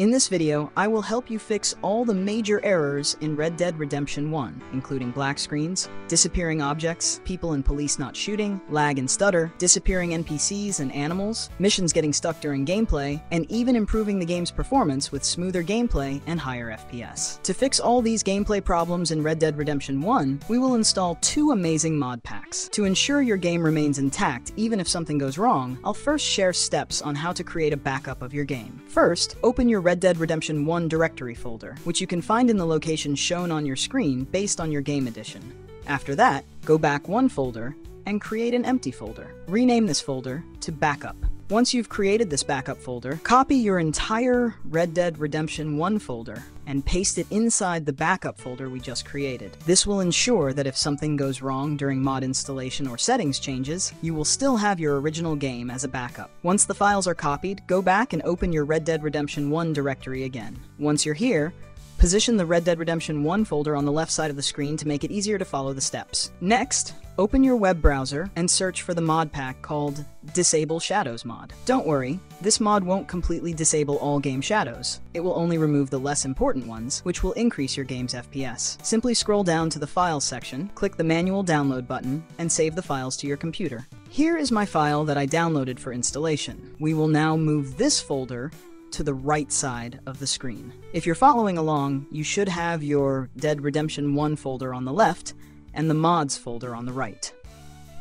In this video, I will help you fix all the major errors in Red Dead Redemption 1, including black screens, disappearing objects, people and police not shooting, lag and stutter, disappearing NPCs and animals, missions getting stuck during gameplay, and even improving the game's performance with smoother gameplay and higher FPS. To fix all these gameplay problems in Red Dead Redemption 1, we will install two amazing mod packs. To ensure your game remains intact even if something goes wrong, I'll first share steps on how to create a backup of your game. First, open your Red Dead Redemption 1 directory folder, which you can find in the location shown on your screen based on your game edition. After that, go back one folder and create an empty folder. Rename this folder to Backup. Once you've created this backup folder, copy your entire Red Dead Redemption 1 folder and paste it inside the backup folder we just created. This will ensure that if something goes wrong during mod installation or settings changes, you will still have your original game as a backup. Once the files are copied, go back and open your Red Dead Redemption 1 directory again. Once you're here, position the Red Dead Redemption 1 folder on the left side of the screen to make it easier to follow the steps. Next, open your web browser and search for the mod pack called Disable Shadows Mod. Don't worry, this mod won't completely disable all game shadows. It will only remove the less important ones, which will increase your game's FPS. Simply scroll down to the Files section, click the Manual Download button, and save the files to your computer. Here is my file that I downloaded for installation. We will now move this folder to the right side of the screen. If you're following along, you should have your Dead Redemption 1 folder on the left and the mods folder on the right.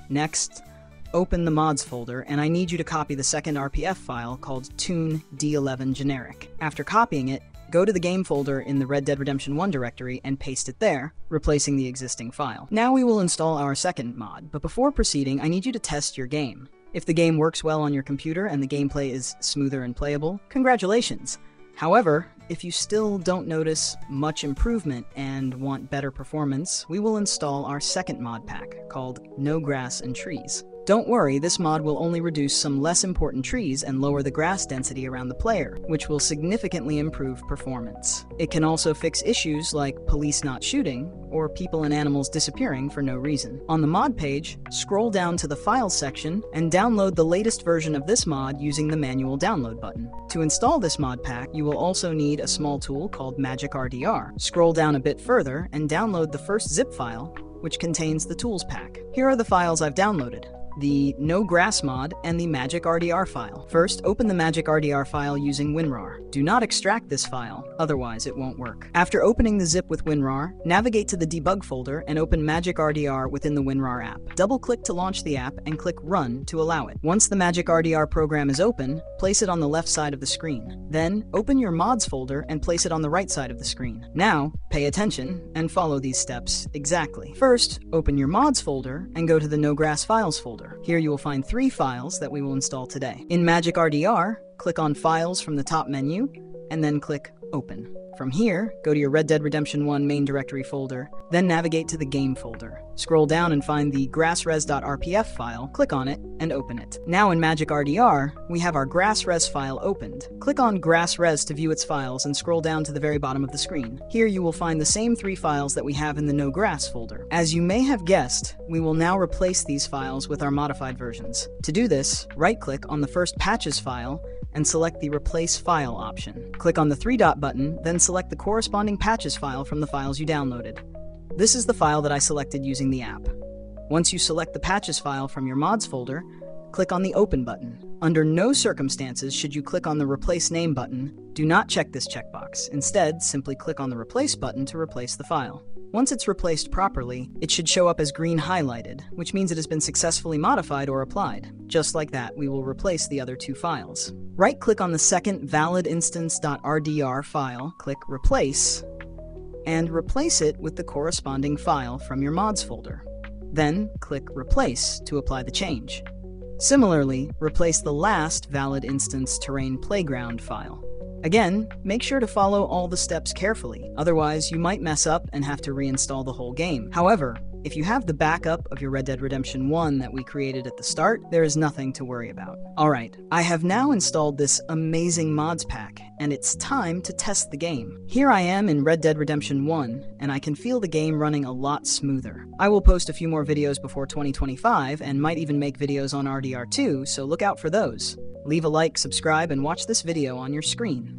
Next, open the mods folder, and I need you to copy the second RPF file called TuneD1Generic. After copying it, go to the game folder in the Red Dead Redemption 1 directory and paste it there, replacing the existing file. Now we will install our second mod, but before proceeding, I need you to test your game. If the game works well on your computer and the gameplay is smoother and playable, congratulations! However, if you still don't notice much improvement and want better performance, we will install our second mod pack, called No Grass and Trees. Don't worry, this mod will only reduce some less important trees and lower the grass density around the player, which will significantly improve performance. It can also fix issues like police not shooting, or people and animals disappearing for no reason. On the mod page, scroll down to the Files section and download the latest version of this mod using the Manual Download button. To install this mod pack, you will also need a small tool called Magic RDR. Scroll down a bit further and download the first zip file, which contains the tools pack. Here are the files I've downloaded: the No Grass mod and the Magic RDR file. First, open the Magic RDR file using WinRAR. Do not extract this file, otherwise it won't work. After opening the zip with WinRAR, navigate to the Debug folder and open Magic RDR within the WinRAR app. Double-click to launch the app and click Run to allow it. Once the Magic RDR program is open, place it on the left side of the screen. Then, open your mods folder and place it on the right side of the screen. Now, pay attention and follow these steps exactly. First, open your mods folder and go to the No Grass Files folder. Here you will find three files that we will install today. In Magic RDR, click on Files from the top menu, and then click Open. From here, go to your Red Dead Redemption 1 main directory folder, then navigate to the Game folder. Scroll down and find the grassres.rpf file, click on it, and open it. Now in Magic RDR, we have our grassres file opened. Click on grassres to view its files and scroll down to the very bottom of the screen. Here you will find the same three files that we have in the No Grass folder. As you may have guessed, we will now replace these files with our modified versions. To do this, right-click on the first Patches file and select the Replace File option. Click on the three-dot button, then select the corresponding Patches file from the files you downloaded. This is the file that I selected using the app. Once you select the Patches file from your mods folder, click on the Open button. Under no circumstances should you click on the Replace Name button. Do not check this checkbox. Instead, simply click on the Replace button to replace the file. Once it's replaced properly, it should show up as green highlighted, which means it has been successfully modified or applied. Just like that, we will replace the other two files. Right-click on the second validinstance.rdr file, click Replace, and replace it with the corresponding file from your mods folder. Then, click Replace to apply the change. Similarly, replace the last valid instance terrain playground file. Again, make sure to follow all the steps carefully, otherwise you might mess up and have to reinstall the whole game. However, if you have the backup of your Red Dead Redemption 1 that we created at the start, there is nothing to worry about. Alright, I have now installed this amazing mods pack, and it's time to test the game. Here I am in Red Dead Redemption 1, and I can feel the game running a lot smoother. I will post a few more videos before 2025, and might even make videos on RDR2, so look out for those. Leave a like, subscribe, and watch this video on your screen.